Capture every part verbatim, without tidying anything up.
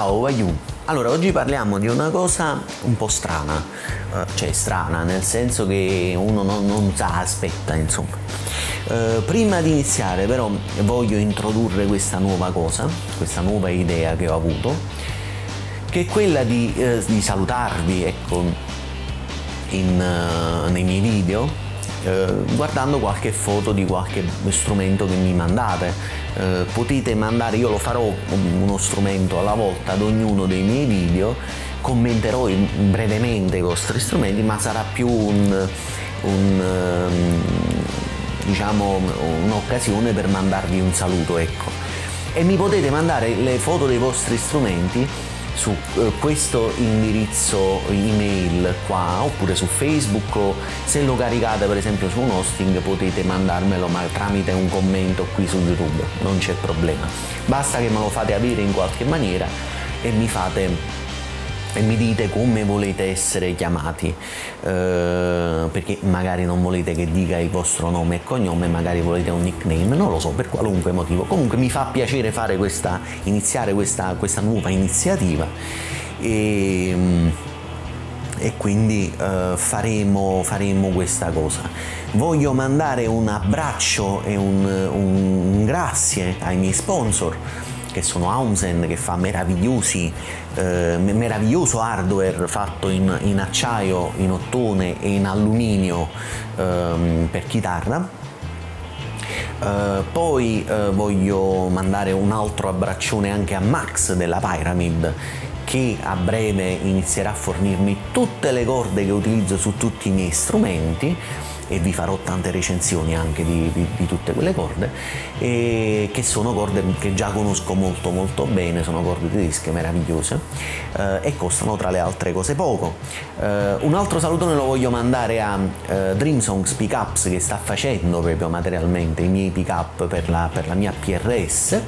Ciao Vayu! Allora, oggi parliamo di una cosa un po' strana, cioè strana nel senso che uno non, non sa, aspetta insomma. Eh, prima di iniziare però voglio introdurre questa nuova cosa, questa nuova idea che ho avuto, che è quella di, eh, di salutarvi, ecco, in, uh, nei miei video. Eh, guardando qualche foto di qualche strumento che mi mandate, eh, potete mandare, io lo farò uno strumento alla volta ad ognuno dei miei video, commenterò in, brevemente i vostri strumenti, ma sarà più un, un um, diciamo un'occasione per mandarvi un saluto, ecco. E mi potete mandare le foto dei vostri strumenti su eh, questo indirizzo email qua, oppure su Facebook, o se lo caricate per esempio su un hosting potete mandarmelo ma tramite un commento qui su YouTube, non c'è problema, basta che me lo fate avere in qualche maniera e mi fate e mi dite come volete essere chiamati, eh, perché magari non volete che dica il vostro nome e cognome, magari volete un nickname, non lo so, per qualunque motivo. Comunque mi fa piacere fare questa, iniziare questa, questa nuova iniziativa e, e quindi eh, faremo, faremo questa cosa. Voglio mandare un abbraccio e un, un, un grazie ai miei sponsor, che sono Haunsen, che fa meravigliosi, eh, meraviglioso hardware fatto in, in acciaio, in ottone e in alluminio ehm, per chitarra. Uh, poi eh, voglio mandare un altro abbraccione anche a Max della Pyramid, che a breve inizierà a fornirmi tutte le corde che utilizzo su tutti i miei strumenti, e vi farò tante recensioni anche di, di, di tutte quelle corde, e che sono corde che già conosco molto molto bene, sono corde tedesche meravigliose, eh, e costano tra le altre cose poco. Eh, un altro salutone lo voglio mandare a eh, Dreamsongs Pickups, che sta facendo proprio materialmente i miei pickup per la, per la mia P R S,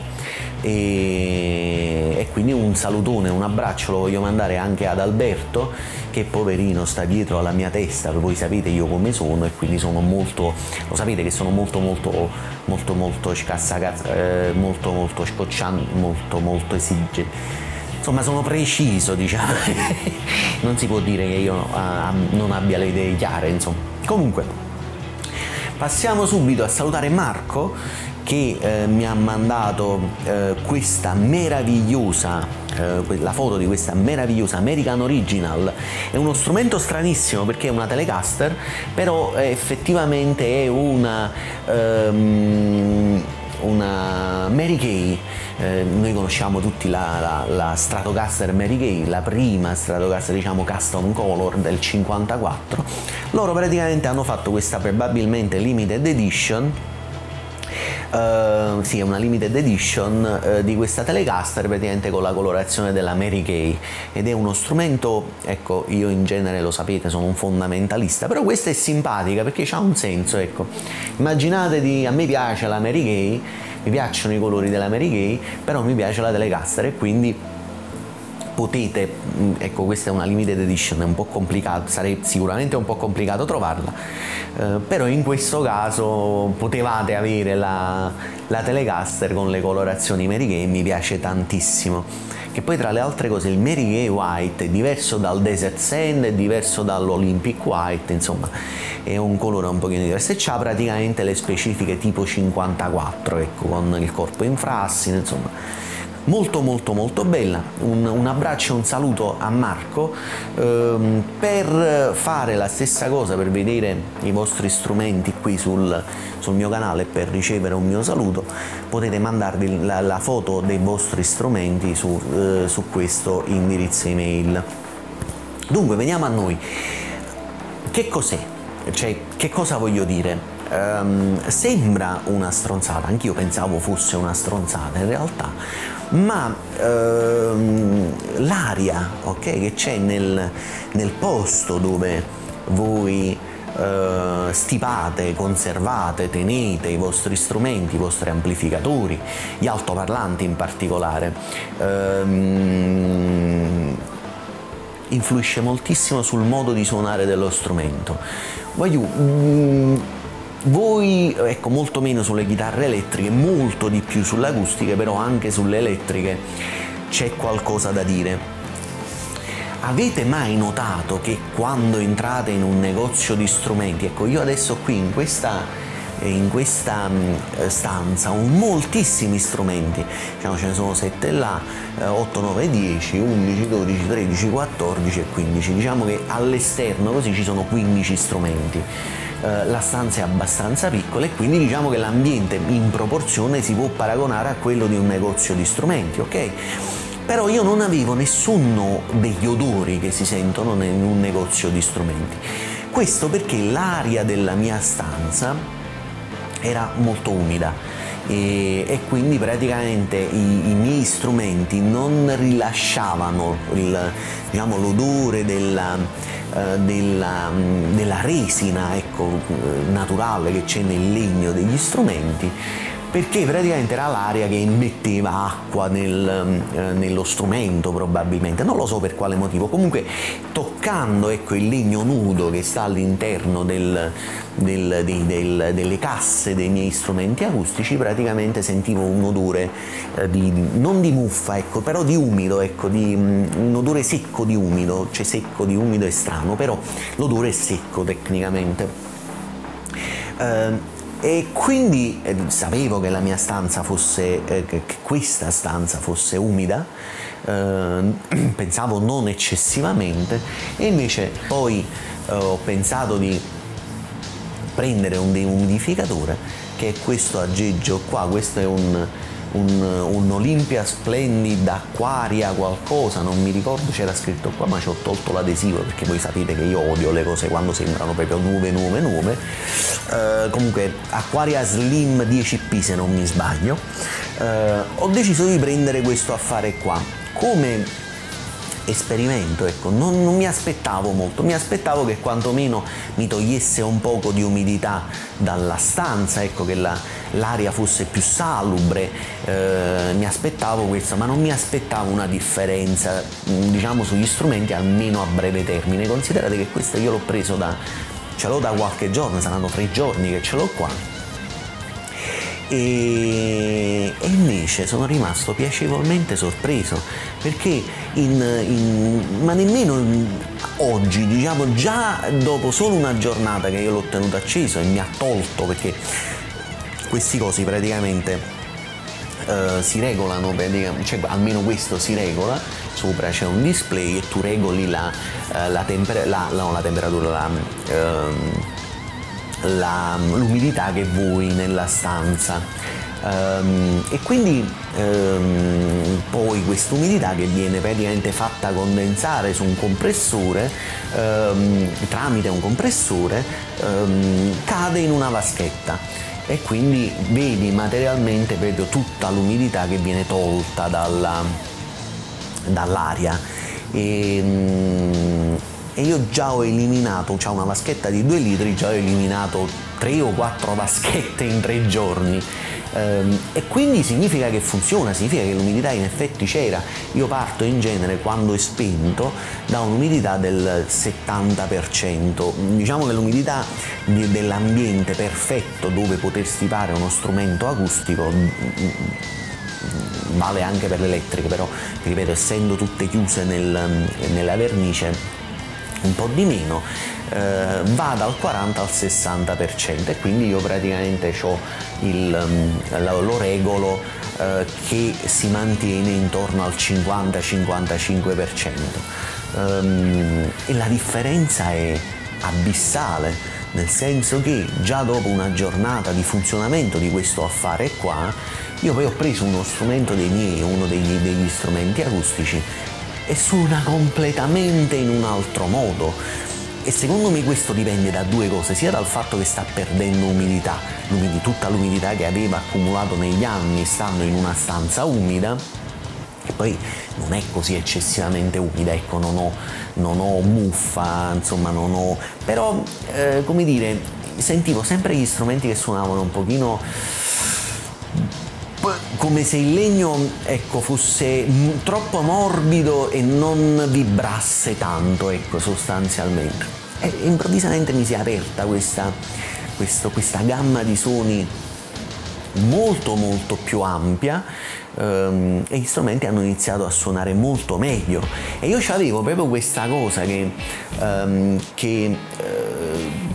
e, e quindi un salutone, un abbraccio lo voglio mandare anche ad Alberto, che poverino sta dietro alla mia testa, voi sapete io come sono, e quindi sono molto, lo sapete che sono molto molto molto molto scassacazzo, eh, molto molto scocciante, molto molto esigente, insomma sono preciso, diciamo non si può dire che io uh, non abbia le idee chiare, insomma. Comunque passiamo subito a salutare Marco, che eh, mi ha mandato eh, questa meravigliosa, eh, la foto di questa meravigliosa American Original. È uno strumento stranissimo perché è una Telecaster, però eh, effettivamente è una, ehm, una Mary Kaye. Eh, noi conosciamo tutti la, la, la Stratocaster Mary Kaye, la prima Stratocaster, diciamo, custom color del cinquantaquattro. Loro praticamente hanno fatto questa probabilmente limited edition. Uh, sì, è una limited edition uh, di questa Telecaster, praticamente con la colorazione della Mary Kaye, ed è uno strumento, ecco, io in genere lo sapete sono un fondamentalista, però questa è simpatica perché ha un senso, ecco. Immaginate di, a me piace la Mary Kaye, mi piacciono i colori della Mary Kaye, però mi piace la Telecaster, e quindi potete, ecco, questa è una limited edition, è un po' complicato, sarebbe sicuramente un po' complicato trovarla, eh, però in questo caso potevate avere la, la Telecaster con le colorazioni Mary Kaye, mi piace tantissimo, che poi tra le altre cose il Mary Kaye White è diverso dal Desert Sand, è diverso dall'Olympic White, insomma è un colore un pochino diverso, e c'ha praticamente le specifiche tipo cinquantaquattro, ecco, con il corpo in frassino, insomma molto molto molto bella. Un, un abbraccio e un saluto a Marco. Ehm, per fare la stessa cosa, per vedere i vostri strumenti qui sul, sul mio canale, per ricevere un mio saluto, potete mandarvi la, la foto dei vostri strumenti su, eh, su questo indirizzo email. Dunque veniamo a noi, che cos'è? Cioè, che cosa voglio dire? Ehm, sembra una stronzata, anch'io pensavo fosse una stronzata in realtà, ma ehm, l'aria, okay, che c'è nel, nel posto dove voi eh, stipate, conservate, tenete i vostri strumenti, i vostri amplificatori, gli altoparlanti in particolare, ehm, influisce moltissimo sul modo di suonare dello strumento. Voglio, mm, voi, ecco, molto meno sulle chitarre elettriche, molto di più sulle acustiche, però anche sulle elettriche c'è qualcosa da dire. Avete mai notato che quando entrate in un negozio di strumenti, ecco io adesso qui in questa, in questa stanza ho moltissimi strumenti, diciamo ce ne sono sette là, otto, nove, dieci, undici, dodici, tredici, quattordici e quindici, diciamo che all'esterno così ci sono quindici strumenti. La stanza è abbastanza piccola e quindi diciamo che l'ambiente in proporzione si può paragonare a quello di un negozio di strumenti, ok? Però io non avevo nessuno degli odori che si sentono in un negozio di strumenti. Questo perché l'aria della mia stanza era molto umida e, e quindi praticamente i, i miei strumenti non rilasciavano il, diciamo, l'odore della, eh, della, della resina, ecco, naturale che c'è nel legno degli strumenti, perché praticamente era l'aria che immetteva acqua nel, eh, nello strumento, probabilmente, non lo so per quale motivo. Comunque toccando, ecco, il legno nudo che sta all'interno del, del, del, del, delle casse dei miei strumenti acustici, praticamente sentivo un odore eh, di, non di muffa, ecco, però di umido, ecco, di, un odore secco di umido, cioè secco di umido è strano, però l'odore è secco tecnicamente. Eh, E quindi eh, sapevo che la mia stanza fosse, eh, che questa stanza fosse umida, eh, pensavo non eccessivamente, e invece poi eh, ho pensato di prendere un deumidificatore, che è questo aggeggio qua. Questo è un, un, un Olimpia Splendid Aquaria qualcosa, non mi ricordo, c'era scritto qua, ma ci ho tolto l'adesivo perché voi sapete che io odio le cose quando sembrano proprio nuove nuove nuove. Uh, comunque Aquaria Slim dieci P se non mi sbaglio. Uh, ho deciso di prendere questo affare qua come esperimento, ecco. non, non mi aspettavo molto, mi aspettavo che quantomeno mi togliesse un poco di umidità dalla stanza, ecco, che la, l'aria fosse più salubre, uh, mi aspettavo questo, ma non mi aspettavo una differenza, diciamo, sugli strumenti, almeno a breve termine. Considerate che questo io l'ho preso da ce l'ho da qualche giorno, saranno tre giorni che ce l'ho qua, e, e invece sono rimasto piacevolmente sorpreso, perché in, in, ma nemmeno in, oggi, diciamo, già dopo solo una giornata che io l'ho tenuto acceso e mi ha tolto, perché questi cosi praticamente Uh, si regolano, cioè, almeno questo si regola, sopra c'è un display e tu regoli la, uh, la, temper la, no, la temperatura, l'umidità um, che vuoi nella stanza, um, e quindi um, poi quest'umidità che viene praticamente fatta condensare su un compressore, um, tramite un compressore, um, cade in una vaschetta, e quindi vedi materialmente proprio tutta l'umidità che viene tolta dalla, dall'aria, e, e io già ho eliminato, cioè una vaschetta di due litri, già ho eliminato tre o quattro vaschette in tre giorni, e quindi significa che funziona, significa che l'umidità in effetti c'era. Io parto in genere, quando è spento, da un'umidità del settanta per cento, diciamo che l'umidità dell'ambiente perfetto dove poter stipare uno strumento acustico, vale anche per l'elettrico, però ripeto, essendo tutte chiuse nel, nella vernice un po' di meno, eh, va dal quaranta al sessanta per cento, e quindi io praticamente ho il, lo regolo eh, che si mantiene intorno al cinquanta cinquantacinque per cento, um, e la differenza è abissale, nel senso che già dopo una giornata di funzionamento di questo affare qua, io poi ho preso uno strumento dei miei, uno degli, degli strumenti acustici, e suona completamente in un altro modo. E secondo me questo dipende da due cose, sia dal fatto che sta perdendo umidità, tutta l'umidità che aveva accumulato negli anni stando in una stanza umida, che poi non è così eccessivamente umida, ecco, non ho, non ho muffa, insomma non ho, però eh, come dire, sentivo sempre gli strumenti che suonavano un pochino come se il legno, ecco, fosse troppo morbido e non vibrasse tanto, ecco, sostanzialmente. E improvvisamente mi si è aperta questa, questo, questa gamma di suoni molto molto più ampia ehm, e gli strumenti hanno iniziato a suonare molto meglio. E io c'avevo proprio questa cosa che, ehm, che eh,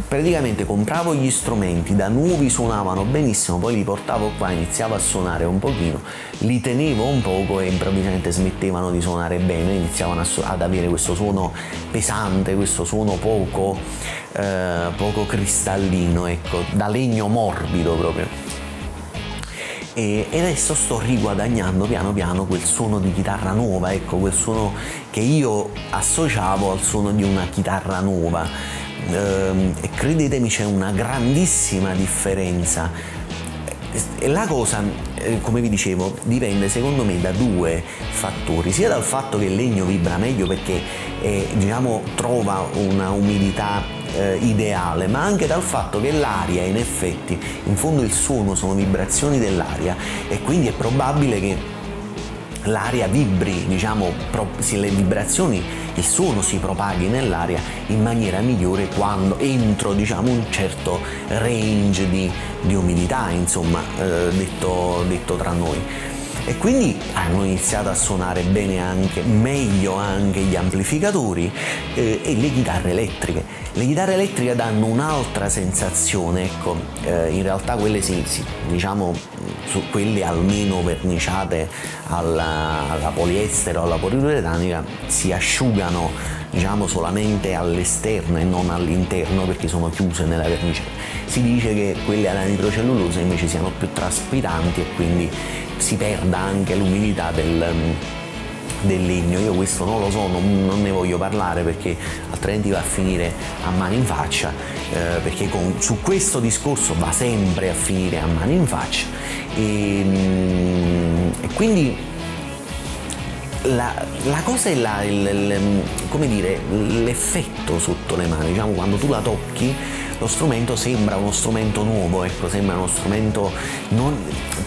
praticamente compravo gli strumenti, da nuovi suonavano benissimo, poi li portavo qua, iniziavo a suonare un pochino, li tenevo un poco e improvvisamente smettevano di suonare bene, iniziavano a, ad avere questo suono pesante, questo suono poco, eh, poco cristallino, ecco, da legno morbido proprio. E adesso sto riguadagnando piano piano quel suono di chitarra nuova, ecco, quel suono che io associavo al suono di una chitarra nuova. E credetemi, c'è una grandissima differenza. La cosa, come vi dicevo, dipende secondo me da due fattori, sia dal fatto che il legno vibra meglio perché eh, diciamo, trova una umidità ideale, ma anche dal fatto che l'aria, in effetti, in fondo il suono sono vibrazioni dell'aria e quindi è probabile che l'aria vibri, diciamo, pro, se le vibrazioni, il suono si propaghi nell'aria in maniera migliore quando entro, diciamo, un certo range di, di umidità, insomma, eh, detto, detto tra noi. E quindi hanno iniziato a suonare bene anche, meglio anche gli amplificatori eh, e le chitarre elettriche. Le chitarre elettriche danno un'altra sensazione, ecco, eh, in realtà quelle sì, sì, diciamo, su quelle almeno verniciate alla, alla poliestere o alla poliuretanica si asciugano, diciamo, solamente all'esterno e non all'interno perché sono chiuse nella vernice. Si dice che quelle alla nitrocellulosa invece siano più traspiranti e quindi si perda anche l'umidità del, del legno. Io questo non lo so, non, non ne voglio parlare perché altrimenti va a finire a mano in faccia, eh, perché con, su questo discorso va sempre a finire a mano in faccia e, e quindi La, la cosa è la, il, il, come dire, l'effetto sotto le mani, diciamo, quando tu la tocchi lo strumento sembra uno strumento nuovo, ecco, sembra uno strumento, non,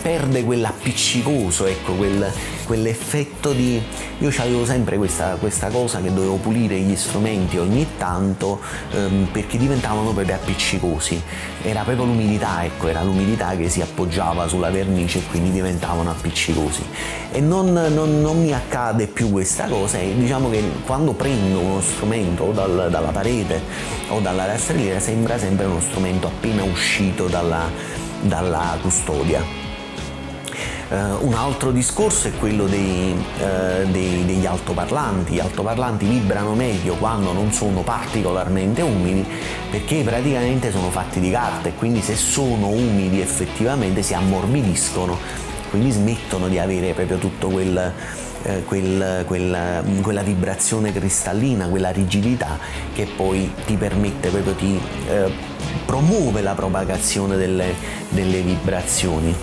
perde quell'appiccicoso, ecco, quel, quell'effetto di... Io avevo sempre questa, questa cosa che dovevo pulire gli strumenti ogni tanto ehm, perché diventavano proprio appiccicosi, era proprio l'umidità, ecco, era l'umidità che si appoggiava sulla vernice e quindi diventavano appiccicosi e non, non, non mi accade più questa cosa. E diciamo che quando prendo uno strumento o dal, dalla parete o dalla rastrelliera sembra sempre uno strumento appena uscito dalla, dalla custodia. Uh, un altro discorso è quello dei, uh, dei, degli altoparlanti. Gli altoparlanti vibrano meglio quando non sono particolarmente umidi perché praticamente sono fatti di carta e quindi se sono umidi effettivamente si ammorbidiscono, quindi smettono di avere proprio tutto quel Eh, quel, quella, quella vibrazione cristallina, quella rigidità che poi ti permette proprio, ti eh, promuove la propagazione delle, delle vibrazioni.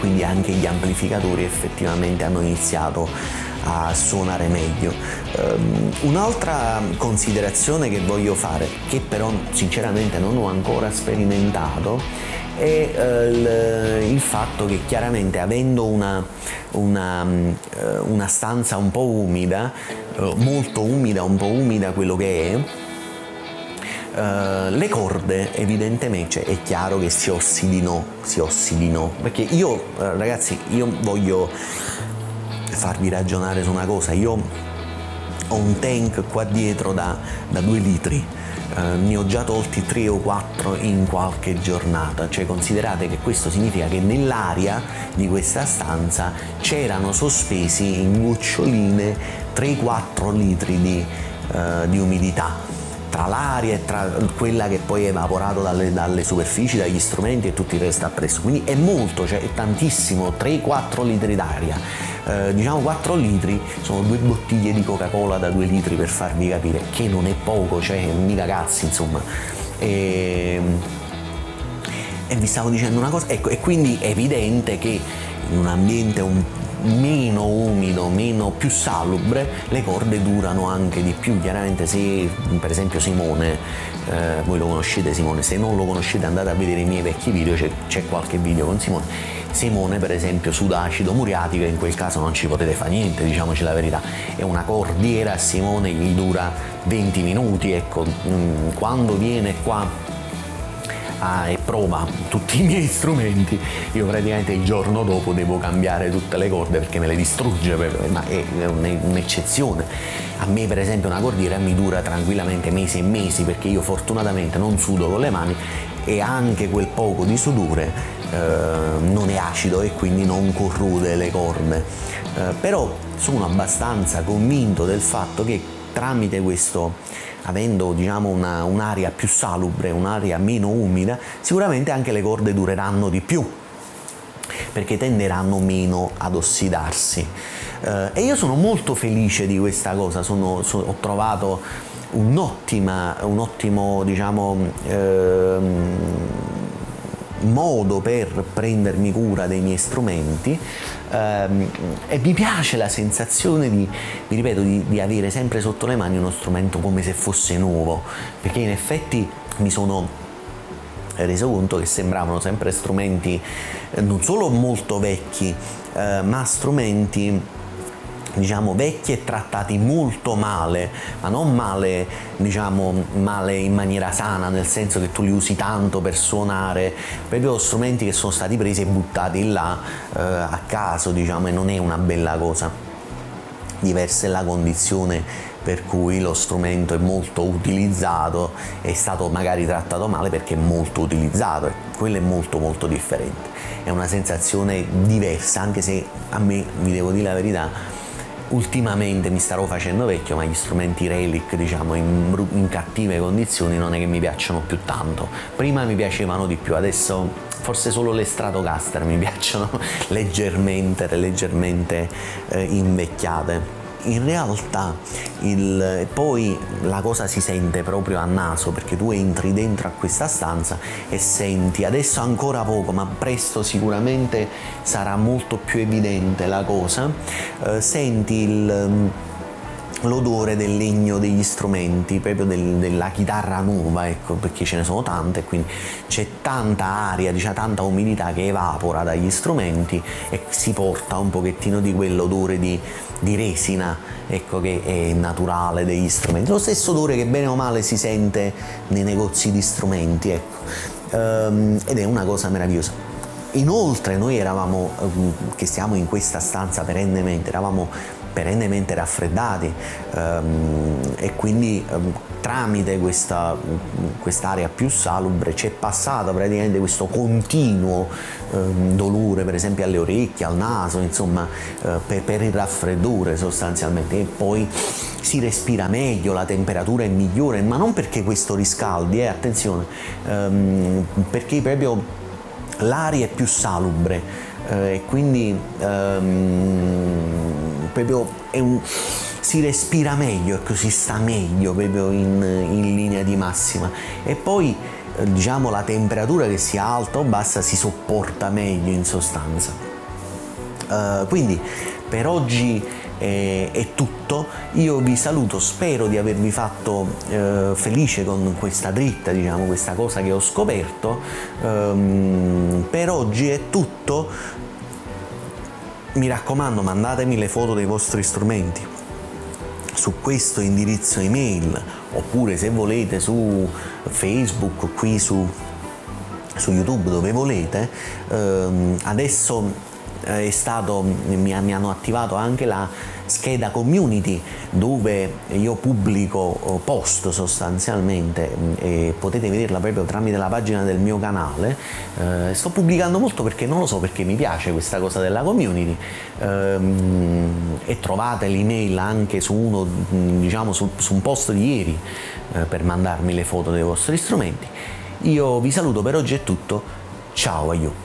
Quindi anche gli amplificatori effettivamente hanno iniziato a suonare meglio. Um, un'altra considerazione che voglio fare, che però sinceramente non ho ancora sperimentato, è uh, il fatto che chiaramente avendo una, una, um, una stanza un po' umida, uh, molto umida, un po' umida quello che è, Uh, le corde evidentemente, cioè, è chiaro che si ossidino, si ossidino, perché io uh, ragazzi, io voglio farvi ragionare su una cosa. Io ho un tank qua dietro da, da due litri, uh, ne ho già tolti tre o quattro in qualche giornata, cioè considerate che questo significa che nell'aria di questa stanza c'erano sospesi in goccioline tre quattro litri di, uh, di umidità, tra l'aria e tra quella che poi è evaporata dalle, dalle superfici, dagli strumenti e tutto il resto appresso. Quindi è molto, cioè è tantissimo, tre quattro litri d'aria. Eh, diciamo quattro litri sono due bottiglie di Coca-Cola da due litri, per farvi capire che non è poco, cioè mica cazzi, insomma. E, e vi stavo dicendo una cosa, ecco, e quindi è evidente che in un ambiente un meno umido, meno, più salubre, le corde durano anche di più. Chiaramente se per esempio Simone, eh, voi lo conoscete Simone, se non lo conoscete andate a vedere i miei vecchi video, c'è qualche video con Simone. Simone per esempio suda acido muriatico e in quel caso non ci potete fare niente, diciamoci la verità, è una cordiera a Simone, gli dura venti minuti, ecco. Quando viene qua a, e prova tutti i miei strumenti, io praticamente il giorno dopo devo cambiare tutte le corde perché me le distrugge, per, ma è un'eccezione. A me per esempio una cordiera mi dura tranquillamente mesi e mesi perché io fortunatamente non sudo con le mani e anche quel poco di sudore eh, non è acido e quindi non corrode le corde, eh, però sono abbastanza convinto del fatto che tramite questo, avendo diciamo un'aria più salubre, un'aria meno umida, sicuramente anche le corde dureranno di più perché tenderanno meno ad ossidarsi. Eh, e io sono molto felice di questa cosa, sono, so, ho trovato un'ottima, un ottimo diciamo, eh, modo per prendermi cura dei miei strumenti, ehm, e mi piace la sensazione di, vi ripeto, di, di avere sempre sotto le mani uno strumento come se fosse nuovo, perché in effetti mi sono reso conto che sembravano sempre strumenti non solo molto vecchi, eh, ma strumenti diciamo vecchi e trattati molto male, ma non male diciamo male in maniera sana, nel senso che tu li usi tanto per suonare, proprio strumenti che sono stati presi e buttati là eh, a caso diciamo, e non è una bella cosa. Diversa è la condizione per cui lo strumento è molto utilizzato, è stato magari trattato male perché è molto utilizzato, e quello è molto molto differente, è una sensazione diversa, anche se a me, vi devo dire la verità, ultimamente mi starò facendo vecchio, ma gli strumenti relic diciamo in, in cattive condizioni non è che mi piacciono più tanto. Prima mi piacevano di più, adesso forse solo le Stratocaster mi piacciono leggermente, leggermente eh, invecchiate. In realtà il, poi la cosa si sente proprio a naso, perché tu entri dentro a questa stanza e senti, adesso ancora poco ma presto sicuramente sarà molto più evidente la cosa, eh, senti l'odore del legno degli strumenti, proprio del, della chitarra nuova, ecco, perché ce ne sono tante, quindi c'è tanta aria, diciamo, tanta umidità che evapora dagli strumenti e si porta un pochettino di quell'odore di di resina, ecco, che è naturale degli strumenti, lo stesso odore che bene o male si sente nei negozi di strumenti, ecco, ehm, ed è una cosa meravigliosa. Inoltre noi eravamo, ehm, che stiamo in questa stanza perennemente, eravamo perennemente raffreddati, ehm, e quindi ehm, tramite questa quest'area più salubre c'è passato praticamente questo continuo ehm, dolore per esempio alle orecchie, al naso, insomma eh, per, per il raffreddore sostanzialmente, e poi si respira meglio, la temperatura è migliore, ma non perché questo riscaldi, eh, attenzione, ehm, perché proprio l'aria è più salubre, eh, e quindi ehm, proprio è un, si respira meglio, ecco, si sta meglio proprio in, in linea di massima, e poi diciamo la temperatura, che sia alta o bassa, si sopporta meglio in sostanza. Uh, quindi per oggi è, è tutto, io vi saluto, spero di avervi fatto eh, felice con questa dritta, diciamo questa cosa che ho scoperto. Um, per oggi è tutto. Mi raccomando, mandatemi le foto dei vostri strumenti su questo indirizzo email, oppure se volete su Facebook, qui su, su YouTube, dove volete. Ehm, adesso è stato, mi, mi hanno attivato anche la scheda community dove io pubblico post sostanzialmente, e potete vederla proprio tramite la pagina del mio canale. Eh, sto pubblicando molto perché non lo so, perché mi piace questa cosa della community, eh, e trovate l'email anche su uno, diciamo su, su un post di ieri, eh, per mandarmi le foto dei vostri strumenti. Io vi saluto, per oggi è tutto, ciao a you.